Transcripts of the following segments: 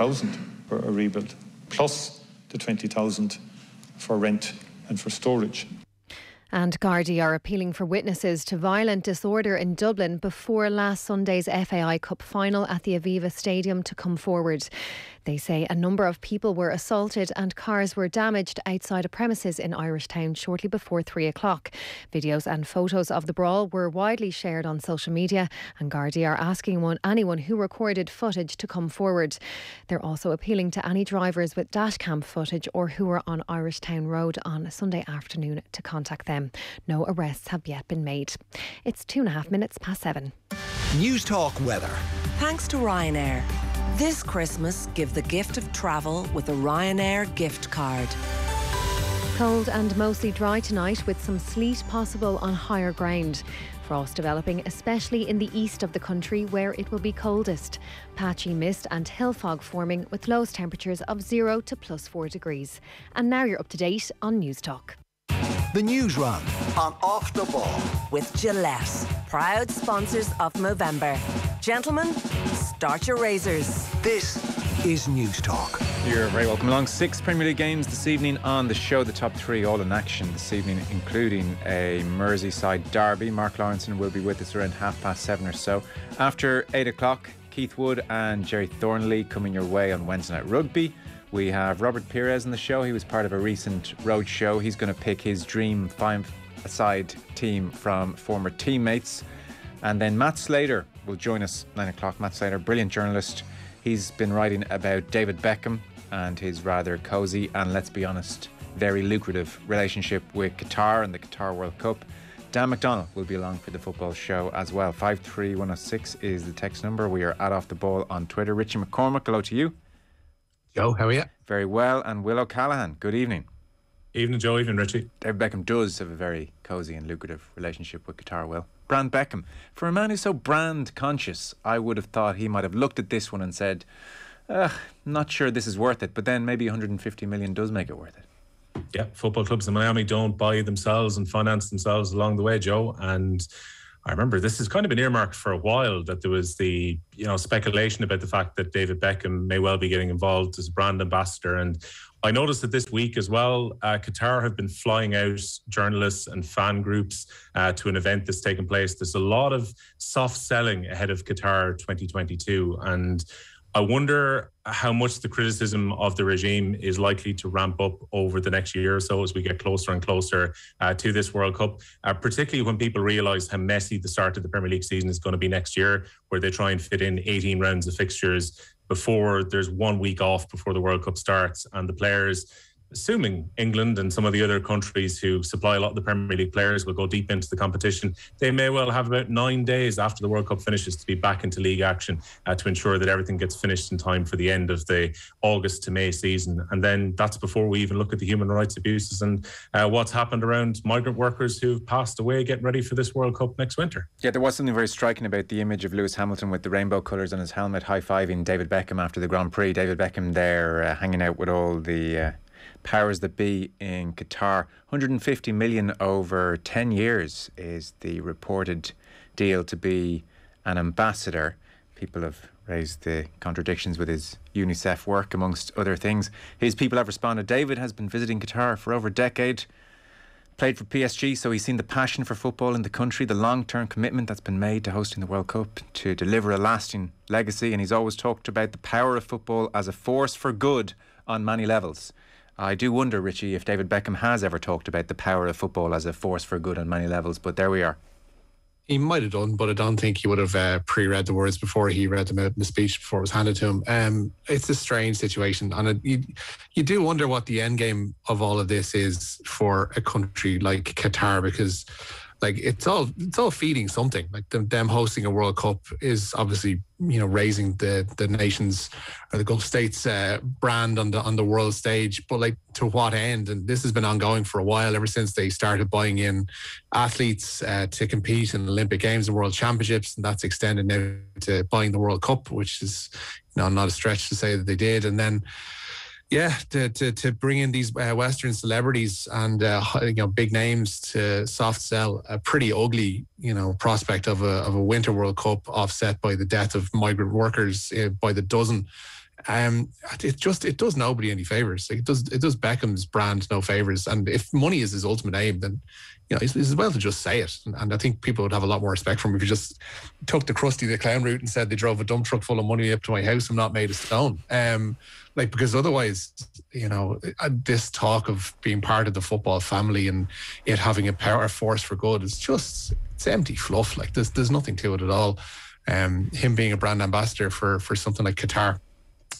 1,000 for a rebuild, plus the 20,000 for rent and for storage. And Gardaí are appealing for witnesses to violent disorder in Dublin before last Sunday's FAI Cup final at the Aviva Stadium to come forward. They say a number of people were assaulted and cars were damaged outside a premises in Irish Town shortly before 3 o'clock. Videos and photos of the brawl were widely shared on social media, and Gardaí are asking anyone who recorded footage to come forward. They're also appealing to any drivers with dashcam footage or who were on Irish Town Road on Sunday afternoon to contact them. No arrests have yet been made. It's 2.5 minutes past 7. Newstalk weather. Thanks to Ryanair. This Christmas, give the gift of travel with a Ryanair gift card. Cold and mostly dry tonight with some sleet possible on higher ground. Frost developing, especially in the east of the country where it will be coldest. Patchy mist and hill fog forming with lowest temperatures of 0 to plus 4 degrees. And now you're up to date on Newstalk. The news run on Off the Ball with Gillette, proud sponsors of Movember. Gentlemen, start your razors. This is Newstalk. You're very welcome along. 6 Premier League games this evening on the show. The top 3 all in action this evening, including a Merseyside derby. Mark Lawrenson will be with us around 7:30 or so. After 8 o'clock, Keith Wood and Jerry Thornley coming your way on Wednesday Night Rugby. We have Robert Pires on the show. He was part of a recent road show. He's going to pick his dream five-a-side team from former teammates. And then Matt Slater will join us 9 o'clock. Matt Slater, brilliant journalist. He's been writing about David Beckham and his rather cosy and, let's be honest, very lucrative relationship with Qatar and the Qatar World Cup. Dan McDonald will be along for the football show as well. 53106 is the text number. We are at Off the Ball on Twitter. Richie McCormick, hello to you. Joe, how are you? Very well. And Will O'Callaghan, good evening. Evening, Joe. Evening, Richie. David Beckham does have a very cosy and lucrative relationship with Qatar, Will. Brand Beckham. For a man who's so brand conscious, I would have thought he might have looked at this one and said, not sure this is worth it, but then maybe 150 million does make it worth it. Yeah, football clubs in Miami don't buy themselves and finance themselves along the way, Joe. And I remember this has kind of been earmarked for a while, that there was the speculation about the fact that David Beckham may well be getting involved as a brand ambassador. And I noticed that this week as well, Qatar have been flying out journalists and fan groups to an event that's taken place. There's a lot of soft selling ahead of Qatar 2022. And I wonder how much the criticism of the regime is likely to ramp up over the next year or so as we get closer and closer to this World Cup, particularly when people realise how messy the start of the Premier League season is going to be next year, where they try and fit in 18 rounds of fixtures before there's 1 week off before the World Cup starts. And the players, assuming England and some of the other countries who supply a lot of the Premier League players will go deep into the competition, they may well have about 9 days after the World Cup finishes to be back into league action to ensure that everything gets finished in time for the end of the August to May season. And then that's before we even look at the human rights abuses and what's happened around migrant workers who've passed away getting ready for this World Cup next winter. Yeah, there was something very striking about the image of Lewis Hamilton with the rainbow colours on his helmet high-fiving David Beckham after the Grand Prix. David Beckham there hanging out with all the powers that be in Qatar. 150 million over 10 years is the reported deal to be an ambassador. People have raised the contradictions with his UNICEF work, amongst other things. His people have responded. David has been visiting Qatar for over a decade, played for PSG, so he's seen the passion for football in the country, the long-term commitment that's been made to hosting the World Cup to deliver a lasting legacy, and he's always talked about the power of football as a force for good on many levels. I do wonder, Richie, if David Beckham has ever talked about the power of football as a force for good on many levels, but there we are. He might have done, but I don't think he would have pre-read the words before he read them out in the speech before it was handed to him. It's a strange situation, and you do wonder what the end game of all of this is for a country like Qatar, because it's all feeding something. Like them hosting a World Cup is obviously raising the nation's or the Gulf states' brand on the world stage. But to what end? And this has been ongoing for a while, ever since they started buying in athletes to compete in Olympic Games and World Championships, and that's extended now to buying the World Cup, which is not a stretch to say that they did. And then, yeah, to bring in these Western celebrities and big names to soft sell a pretty ugly prospect of a Winter World Cup, offset by the death of migrant workers by the dozen. It does nobody any favors. Like it does Beckham's brand no favors. And if money is his ultimate aim, then it's as well to just say it. And I think people would have a lot more respect for him if you just took the Krusty the Clown route and said they drove a dump truck full of money up to my house. I'm not made of stone. Because otherwise, this talk of being part of the football family and it having a power force for good is just it's empty fluff. Like there's nothing to it at all. Him being a brand ambassador for something like Qatar,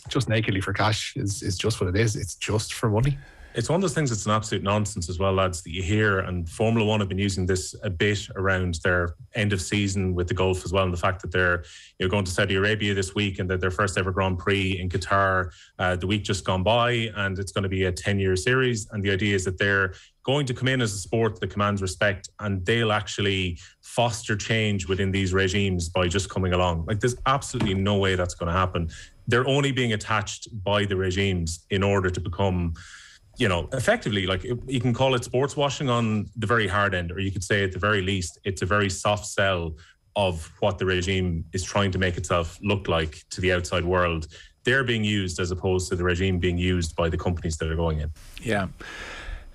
just nakedly for cash is just what it is. It's just for money. It's one of those things that's an absolute nonsense as well, lads, that you hear, and Formula One have been using this a bit around their end of season with the Gulf as well, and the fact that they're going to Saudi Arabia this week and that their first ever Grand Prix in Qatar the week just gone by, and it's going to be a 10-year series, and the idea is that they're going to come in as a sport that commands respect, and they'll actually foster change within these regimes by just coming along. Like there's absolutely no way that's going to happen. They're only being attached by the regimes in order to become, effectively, like you can call it sports washing on the very hard end, or you could say at the very least, it's a very soft sell of what the regime is trying to make itself look like to the outside world. They're being used as opposed to the regime being used by the companies that are going in. Yeah.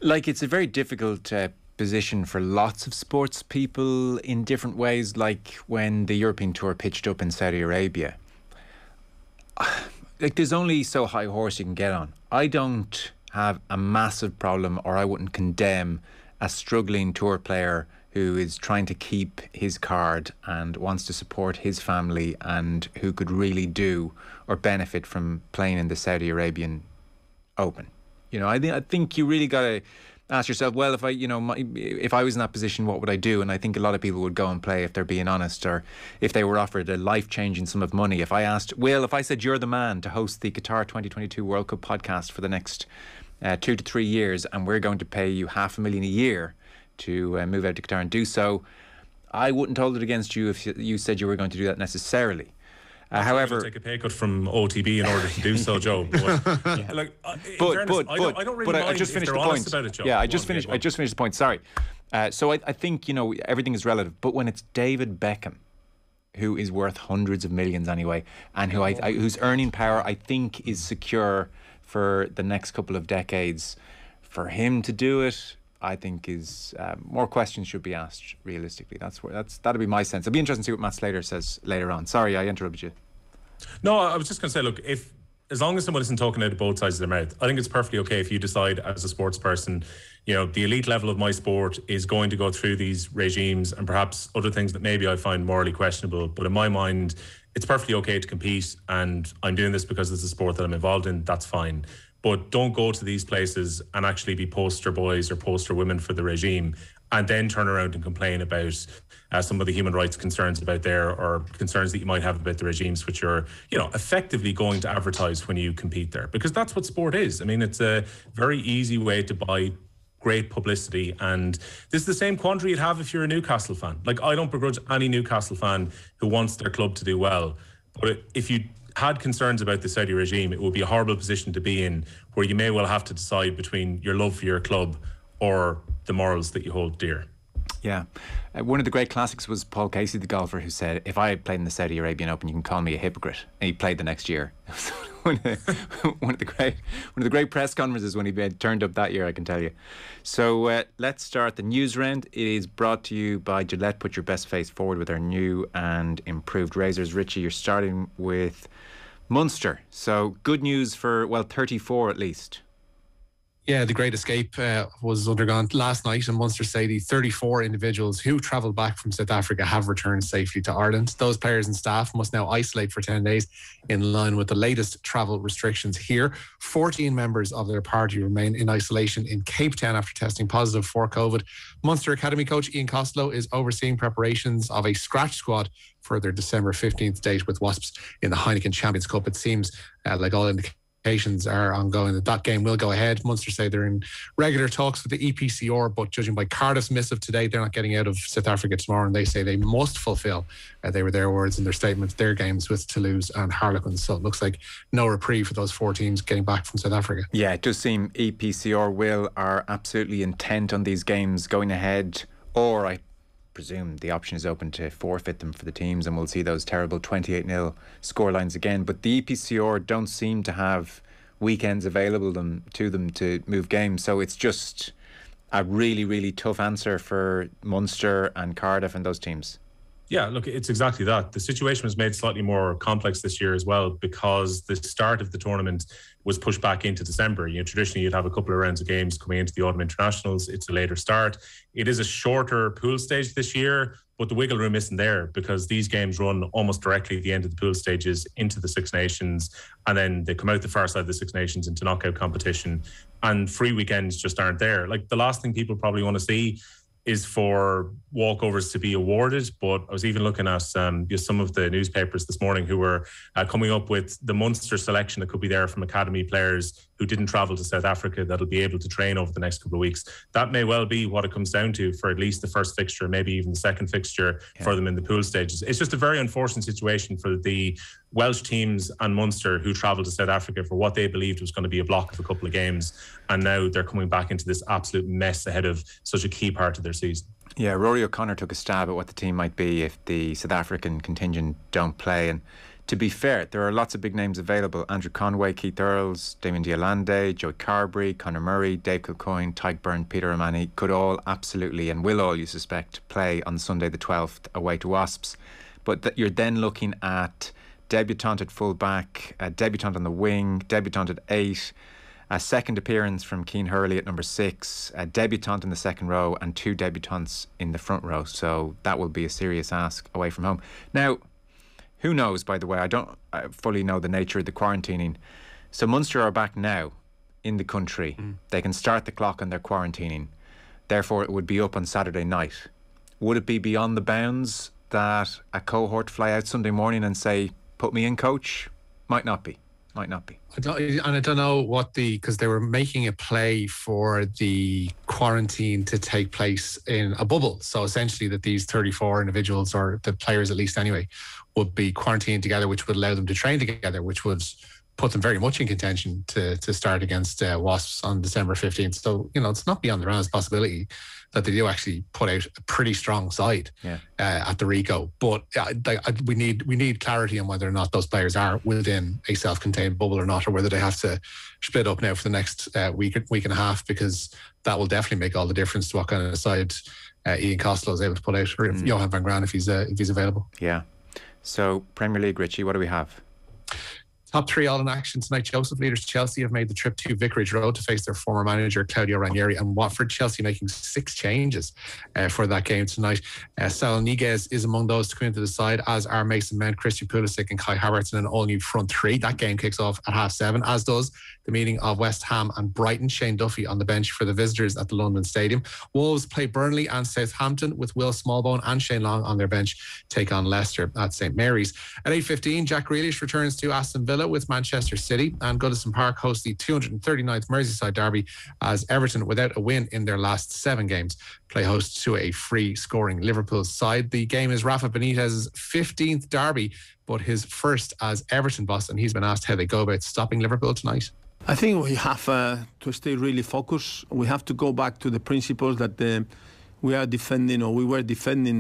Like it's a very difficult position for lots of sports people in different ways, like when the European Tour pitched up in Saudi Arabia. Like there's only so high horse you can get on. I don't have a massive problem, or I wouldn't condemn a struggling tour player who is trying to keep his card and wants to support his family and who could really do or benefit from playing in the Saudi Arabian Open. I think you really got to ask yourself, well, if I was in that position, what would I do? And I think a lot of people would go and play if they're being honest, or if they were offered a life-changing sum of money. If I asked, Will, if I said you're the man to host the Qatar 2022 World Cup podcast for the next 2 to 3 years, and we're going to pay you $500,000 a year to move out to Qatar and do so, I wouldn't hold it against you if you said you were going to do that necessarily. However, take a pay cut from OTB in order to do so, Joe. But I just finished the point. I just finished the point. Sorry. So I think everything is relative. But when it's David Beckham, who is worth hundreds of millions anyway, and whose earning power I think is secure for the next couple of decades, for him to do it, I think is more questions should be asked realistically. That'd be my sense. It'll be interesting to see what Matt Slater says later on. Sorry, I interrupted you. No, I was just going to say, look, as long as someone isn't talking out of both sides of their mouth, I think it's perfectly okay if you decide as a sports person, the elite level of my sport is going to go through these regimes and perhaps other things that maybe I find morally questionable. But in my mind, it's perfectly okay to compete, and I'm doing this because it's a sport that I'm involved in. That's fine. But don't go to these places and actually be poster boys or poster women for the regime and then turn around and complain about some of the human rights concerns about there, or concerns that you might have about the regimes, which are, effectively going to advertise when you compete there. Because that's what sport is. I mean, it's a very easy way to buy great publicity, and this is the same quandary you'd have if you're a Newcastle fan. Like, I don't begrudge any Newcastle fan who wants their club to do well. But if you had concerns about the Saudi regime, it would be a horrible position to be in, where you may well have to decide between your love for your club or the morals that you hold dear. Yeah. One of the great classics was Paul Casey, the golfer, who said, if I played in the Saudi Arabian Open, you can call me a hypocrite. And he played the next year. one of the great press conferences when he turned up that year, I can tell you. So let's start the news round. It is brought to you by Gillette. Put your best face forward with our new and improved razors. Richie, you're starting with Munster. So good news for, 34 at least. Yeah, the Great Escape was undergone last night in Munster City. 34 individuals who travelled back from South Africa have returned safely to Ireland. Those players and staff must now isolate for 10 days in line with the latest travel restrictions here. 14 members of their party remain in isolation in Cape Town after testing positive for COVID. Munster Academy coach Ian Costello is overseeing preparations of a scratch squad for their December 15th date with Wasps in the Heineken Champions Cup. It seems like all indications are ongoing that game will go ahead. Munster say they're in regular talks with the EPCR, but judging by Cardiff's miss of today, they're not getting out of South Africa tomorrow, and they say they must fulfill, they were their words in their statements, their games with Toulouse and Harlequins. So it looks like no reprieve for those four teams getting back from South Africa. Yeah, it does seem EPCR, Will, are absolutely intent on these games going ahead, or I presume the option is open to forfeit them for the teams, and we'll see those terrible 28-0 scorelines again. But the EPCR don't seem to have weekends available to them to move games, so it's just a really, really tough answer for Munster and Cardiff and those teams. Yeah, look, it's exactly that. The situation was made slightly more complex this year as well, because the start of the tournament was pushed back into December. You know, traditionally you'd have a couple of rounds of games coming into the autumn internationals. It's a later start. It is a shorter pool stage this year, but the wiggle room isn't there because these games run almost directly at the end of the pool stages into the Six Nations, and then they come out the far side of the Six Nations into knockout competition, and free weekends just aren't there. Like, the last thing people probably want to see is for walkovers to be awarded. But I was even looking at some of the newspapers this morning who were coming up with the Munster selection that could be there from academy players who didn't travel to South Africa that'll be able to train over the next couple of weeks. That may well be what it comes down to for at least the first fixture, maybe even the second fixture for them in the pool stages. It's just a very unfortunate situation for the Welsh teams and Munster who travelled to South Africa for what they believed was going to be a block of a couple of games, and now they're coming back into this absolute mess ahead of such a key part of their season. Yeah, Rory O'Connor took a stab at what the team might be if the South African contingent don't play, and to be fair, there are lots of big names available. Andrew Conway, Keith Earls, Damien Diolande, Joey Carberry, Conor Murray, Dave Kilcoyne, Tyke Byrne, Peter O'Mahony could all absolutely, and will all, you suspect, play on Sunday the 12th away to Wasps. But you're then looking at debutant at full-back, a debutant on the wing, debutant at 8, a second appearance from Keane Hurley at number 6, a debutant in the second row, and 2 debutants in the front row. So that will be a serious ask away from home. Now, who knows, by the way, I don't fully know the nature of the quarantining. So Munster are back now in the country. They can start the clock on their quarantining. Therefore, it would be up on Saturday night. Would it be beyond the bounds that a cohort fly out Sunday morning and say, put me in, coach? Might not be. I don't know what because they were making a play for the quarantine to take place in a bubble. So essentially that these 34 individuals, or the players at least anyway, would be quarantined together, which would allow them to train together, which would put them very much in contention to start against Wasps on December 15th. So, you know, it's not beyond the realm of possibility that they do actually put out a pretty strong side at the Rico. But we need clarity on whether or not those players are within a self-contained bubble or not, or whether they have to split up now for the next week and a half, because that will definitely make all the difference to what kind of side Ian Costello is able to put out, or if Johan van Graan, if he's available. Yeah. So, Premier League, Richie, what do we have? Top three all in action tonight. Joseph leaders Chelsea have made the trip to Vicarage Road to face their former manager Claudio Ranieri, and Watford. Chelsea making 6 changes for that game tonight. Sal Niguez is among those to come into the side, as are Mason Mount, Christian Pulisic and Kai Havertz in an all-new front three. That game kicks off at 7:30, as does the meeting of West Ham and Brighton. Shane Duffy on the bench for the visitors at the London Stadium. Wolves play Burnley and Southampton, with Will Smallbone and Shane Long on their bench, take on Leicester at St Mary's. At 8:15, Jack Grealish returns to Aston Villa with Manchester City, and Goodison Park hosts the 239th Merseyside derby, as Everton, without a win in their last 7 games, play host to a free scoring Liverpool side. The game is Rafa Benitez's 15th derby, but his first as Everton boss, and he's been asked how they go about stopping Liverpool tonight. I think we have to stay really focused. We have to go back to the principles that we were defending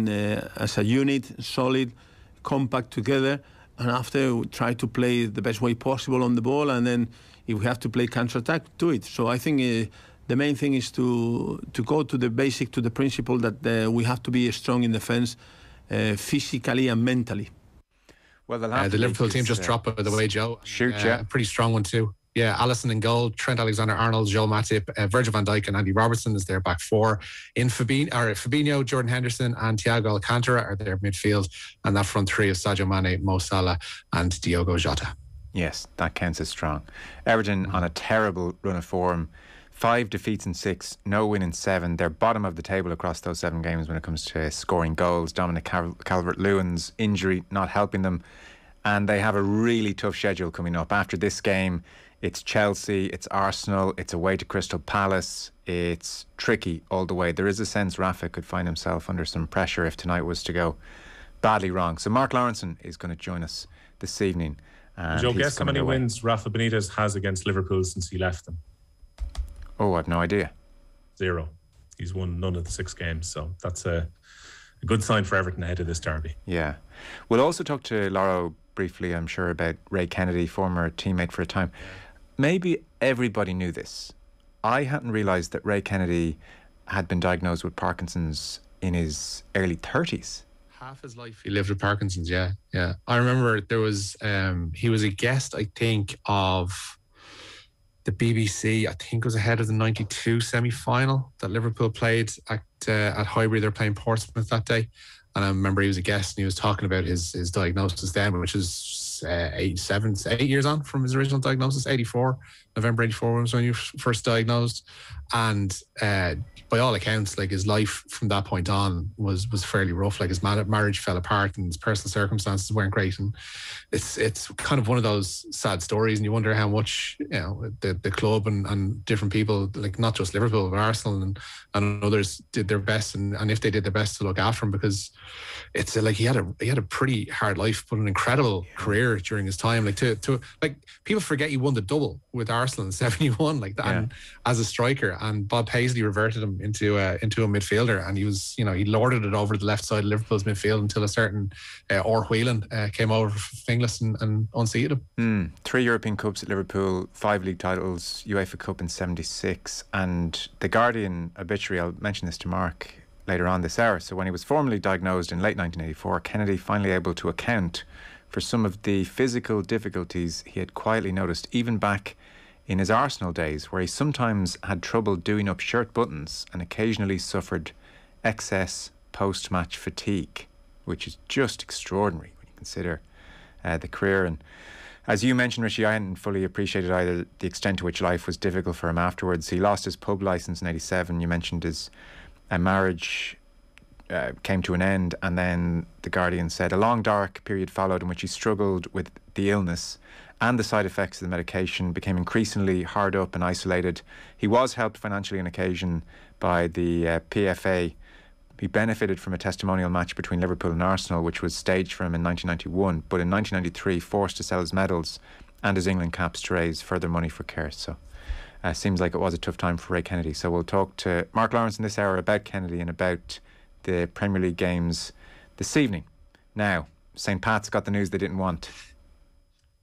as a unit, solid, compact together. And after, we try to play the best way possible on the ball, and then if we have to play counter-attack, do it. So I think the main thing is to go to the basic, to the principle that we have to be strong in defence, physically and mentally. Well, the Liverpool team just dropped, by the way, Joe. Shoot, a pretty strong one too. Yeah, Alisson in goal, Trent Alexander-Arnold, Joel Matip, Virgil van Dijk and Andy Robertson is their back four. In Fabinho, Jordan Henderson and Thiago Alcantara are their midfield, and that front three is Sadio Mane, Mo Salah and Diogo Jota. Yes, that counts as strong. Everton on a terrible run of form. 5 defeats in 6, no win in 7. They're bottom of the table across those 7 games when it comes to scoring goals. Dominic Calvert-Lewin's injury not helping them. And they have a really tough schedule coming up. After this game, it's Chelsea, it's Arsenal, it's away to Crystal Palace. It's tricky all the way. There is a sense Rafa could find himself under some pressure if tonight was to go badly wrong. So Mark Lawrenson is going to join us this evening. Joe, guess how many wins Rafa Benitez has against Liverpool since he left them? Oh, I've no idea. 0. He's won none of the 6 games, so that's a a good sign for Everton ahead of this derby. Yeah. We'll also talk to Laura briefly, I'm sure, about Ray Kennedy, former teammate for a time. Maybe everybody knew this. I hadn't realised that Ray Kennedy had been diagnosed with Parkinson's in his early 30s. Half his life he lived with Parkinson's, yeah. Yeah. I remember there was, he was a guest, I think, of the BBC. I think it was ahead of the 92 semi-final that Liverpool played at Highbury. They were playing Portsmouth that day. And I remember he was a guest and he was talking about his diagnosis then, which was 8 years on from his original diagnosis, 84, November 84 was when you first diagnosed. And by all accounts, like, his life from that point on was fairly rough. Like, his marriage fell apart and his personal circumstances weren't great. And it's kind of one of those sad stories. And you wonder how much, you know, the club and different people, like not just Liverpool, but Arsenal and others did their best. And if they did their best to look after him, because it's like he had a pretty hard life, but an incredible career during his time. Like like people forget he won the double with Arsenal in 71, like that, yeah. And as a striker, and Bob Paisley reverted him into a midfielder, and he was, you know, he lorded it over the left side of Liverpool's midfield until a certain Orr Whelan came over for Finglas and unseated him. 3 European Cups at Liverpool, 5 league titles, UEFA Cup in 76, and the Guardian obituary, I'll mention this to Mark later on this hour. So when he was formally diagnosed in late 1984, Kennedy finally able to account for some of the physical difficulties he had quietly noticed even back in his Arsenal days, where he sometimes had trouble doing up shirt buttons and occasionally suffered excess post-match fatigue, which is just extraordinary when you consider the career. And as you mentioned, Richie, I hadn't fully appreciated either the extent to which life was difficult for him afterwards. He lost his pub licence in 87. You mentioned his marriage came to an end, and then the Guardian said a long dark period followed in which he struggled with the illness and the side effects of the medication, became increasingly hard up and isolated. He was helped financially on occasion by the PFA. He benefited from a testimonial match between Liverpool and Arsenal, which was staged for him in 1991, but in 1993 forced to sell his medals and his England caps to raise further money for care. So seems like it was a tough time for Ray Kennedy. So we'll talk to Mark Lawrence in this hour about Kennedy and about the Premier League games this evening. Now, St. Pat's got the news they didn't want.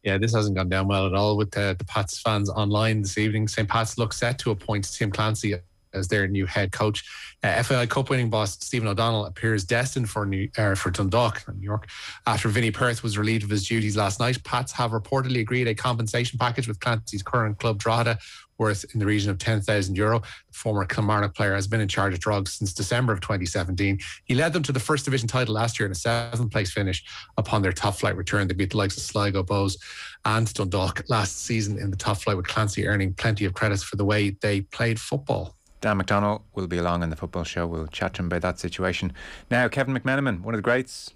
Yeah, this hasn't gone down well at all with the Pats fans online this evening. St. Pat's look set to appoint Tim Clancy as their new head coach. FAI Cup winning boss Stephen O'Donnell appears destined for Dundalk, New York, after Vinnie Perth was relieved of his duties last night. Pats have reportedly agreed a compensation package with Clancy's current club Drogheda, worth in the region of €10,000. The former Kilmarnock player has been in charge of Drogheda since December of 2017. He led them to the first division title last year in a 7th-place finish upon their top flight return. They beat the likes of Sligo, Bows and Dundalk last season in the top flight, with Clancy earning plenty of credits for the way they played football. Dan McDonnell will be along on the football show. We'll chat to him about that situation. Now, Kevin McMenamin, one of the greats.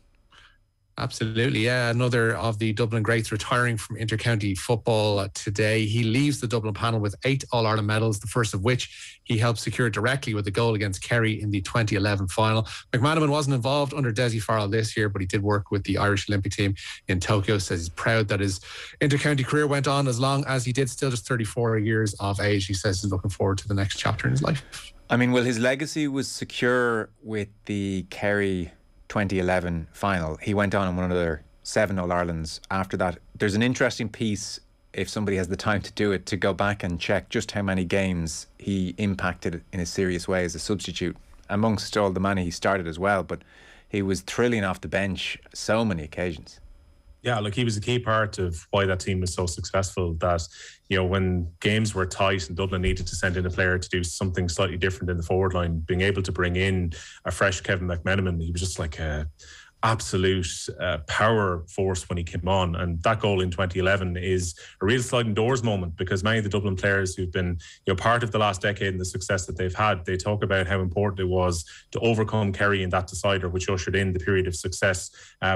Absolutely, yeah. Another of the Dublin greats retiring from intercounty football today. He leaves the Dublin panel with 8 All-Ireland medals, the first of which he helped secure directly with a goal against Kerry in the 2011 final. McManaman wasn't involved under Desi Farrell this year, but he did work with the Irish Olympic team in Tokyo. Says he's proud that his intercounty career went on as long as he did, still just 34 years of age. He says he's looking forward to the next chapter in his life. I mean, well, his legacy was secure with the Kerry 2011 final. He went on and won another 7 All-Irelands after that. There's an interesting piece, if somebody has the time to do it, to go back and check just how many games he impacted in a serious way as a substitute, amongst all the money he started as well. But he was thrilling off the bench so many occasions. Yeah, look, he was a key part of why that team was so successful, that, you know, when games were tight and Dublin needed to send in a player to do something slightly different in the forward line, being able to bring in a fresh Kevin McMenamin, he was just like a absolute power force when he came on. And that goal in 2011 is a real sliding doors moment, because many of the Dublin players who've been, you know, part of the last decade and the success that they've had, they talk about how important it was to overcome Kerry in that decider, which ushered in the period of success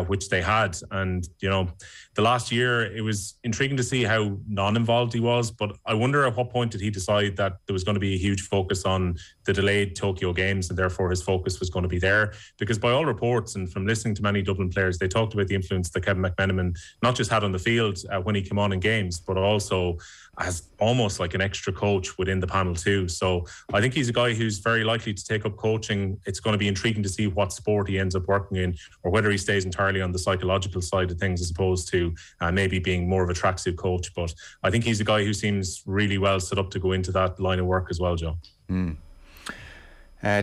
which they had. And, you know, the last year, it was intriguing to see how non-involved he was, but I wonder at what point did he decide that there was going to be a huge focus on the delayed Tokyo Games, and therefore his focus was going to be there. Because by all reports and from listening listening to many Dublin players, they talked about the influence that Kevin McMenamin not just had on the field when he came on in games, but also as almost like an extra coach within the panel too. So I think he's a guy who's very likely to take up coaching. It's going to be intriguing to see what sport he ends up working in, or whether he stays entirely on the psychological side of things as opposed to maybe being more of a tracksuit coach. But I think he's a guy who seems really well set up to go into that line of work as well, Joe. Mm.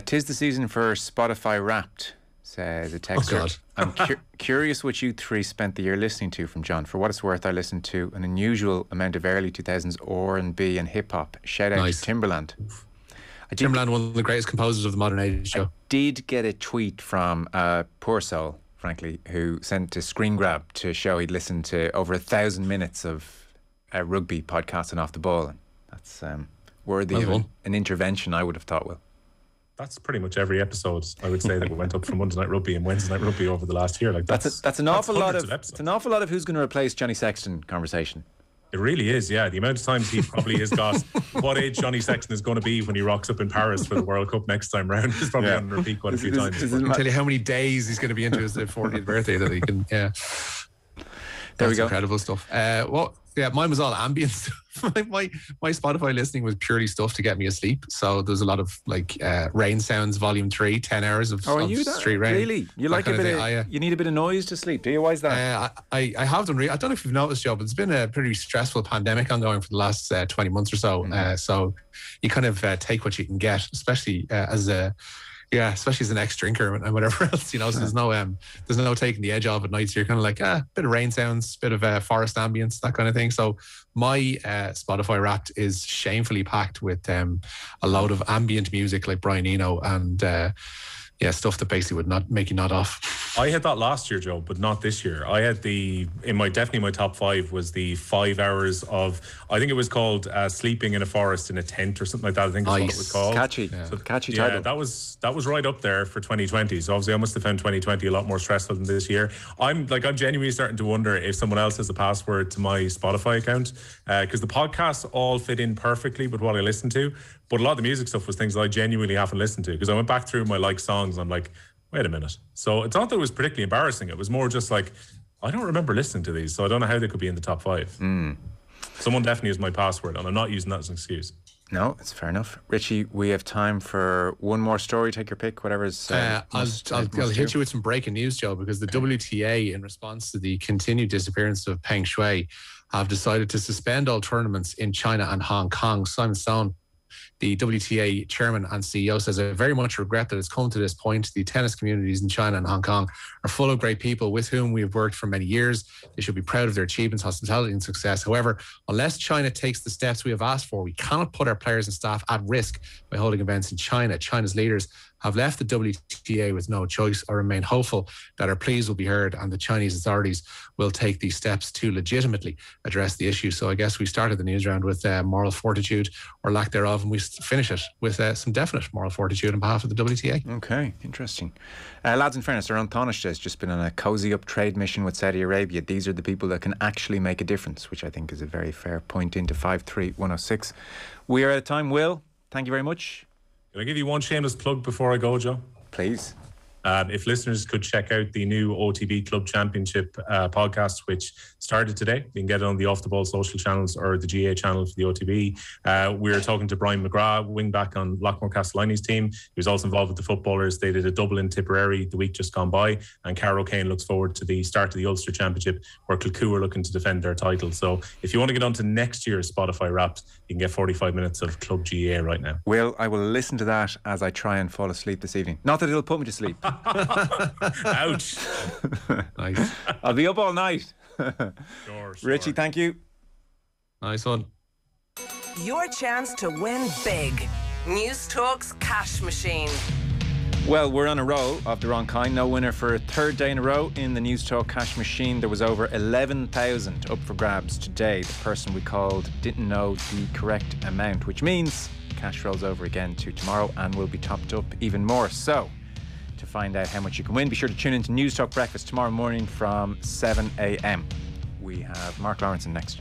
'Tis the season for Spotify Wrapped, says a texter. I'm curious what you three spent the year listening to, from John. For what it's worth, I listened to an unusual amount of early 2000s R&B and hip-hop. Shout out to Timberland. Timberland, one of the greatest composers of the modern age, Joe. I did get a tweet from a poor soul, frankly, who sent a screen grab to show he'd listened to over 1,000 minutes of a rugby podcast and Off the Ball. That's worthy of an intervention, I would have thought, Will. That's pretty much every episode, I would say, that we went up from Monday Night Rugby and Wednesday Night Rugby over the last year. Like that's an awful lot of who's going to replace Johnny Sexton conversation. It really is, yeah. The amount of times he probably has got what age Johnny Sexton is going to be when he rocks up in Paris for the World Cup next time round. He's probably on repeat quite a few times. I can tell you how many days he's going to be into his 40th birthday that he can. Yeah, there we go. Incredible stuff. Well, yeah, mine was all ambient stuff. My Spotify listening was purely stuff to get me asleep. So there's a lot of like Rain Sounds Volume 3, 10 hours of street rain. Really? You like a bit of, you need a bit of noise to sleep, do you? Why is that? I have done. I don't know if you've noticed, Joe, but it's been a pretty stressful pandemic ongoing for the last 20 months or so. Mm-hmm. So you kind of take what you can get, especially as an ex-drinker and whatever else, you know. So there's no taking the edge off at night. So you're kind of like a bit of rain sounds, bit of forest ambience, that kind of thing. So my Spotify Wrapped is shamefully packed with a load of ambient music like Brian Eno and stuff that basically would not make you nod off. I had that last year, Joe, but not this year. I had my top five was the 5 hours of, I think it was called Sleeping in a Forest in a Tent or something like that, I think is what it was called. Catchy. Yeah. So catchy title. Yeah, that was right up there for 2020. So obviously I must have found 2020 a lot more stressful than this year. I'm genuinely starting to wonder if someone else has a password to my Spotify account, because the podcasts all fit in perfectly with what I listen to. But a lot of the music stuff was things that I genuinely haven't listened to, because I went back through my like songs and I'm like, wait a minute. So it's not that it was particularly embarrassing. It was more just like, I don't remember listening to these, so I don't know how they could be in the top five. Mm. Someone definitely used my password and I'm not using that as an excuse. No, it's fair enough. Richie, we have time for one more story. Take your pick, whatever's... I'll hit you with some breaking news, Joe, because the WTA, in response to the continued disappearance of Peng Shuai, have decided to suspend all tournaments in China and Hong Kong. Simon Stone, the WTA chairman and CEO, says, I very much regret that it's come to this point. The tennis communities in China and Hong Kong are full of great people with whom we have worked for many years. They should be proud of their achievements, hospitality and success. However, unless China takes the steps we have asked for, we cannot put our players and staff at risk by holding events in China. China's leaders have left the WTA with no choice. I remain hopeful that our pleas will be heard and the Chinese authorities will take these steps to legitimately address the issue. So I guess we started the news round with moral fortitude, or lack thereof, and we finish it with some definite moral fortitude on behalf of the WTA. Okay, interesting. Lads, in fairness, Aaron Taoiseach has just been on a cozy up trade mission with Saudi Arabia. These are the people that can actually make a difference, which I think is a very fair point into 53106. We are out of time, Will. Thank you very much. Can I give you one shameless plug before I go, Joe? Please. If listeners could check out the new OTB Club Championship podcast, which started today. You can get it on the Off the Ball social channels or the GA channel for the OTB. We're talking to Brian McGrath, wing-back on Lockmore Castellini's team. He was also involved with the footballers. They did a double in Tipperary the week just gone by. And Carol Kane looks forward to the start of the Ulster Championship, where Kilcoo are looking to defend their title. So if you want to get on to next year's Spotify Wrapped, you can get 45 minutes of Club GA right now. Well, I will listen to that as I try and fall asleep this evening. Not that it'll put me to sleep. Ouch. Nice. I'll be up all night. Sure. Richie, thank you. Nice one. Your chance to win big. Newstalk's cash machine. Well, we're on a roll of the wrong kind. No winner for a third day in a row in the Newstalk cash machine. There was over 11,000 up for grabs today. The person we called didn't know the correct amount, which means cash rolls over again to tomorrow and will be topped up even more. So to find out how much you can win, be sure to tune into Newstalk Breakfast tomorrow morning from 7 a.m. We have Mark Lawrenson next.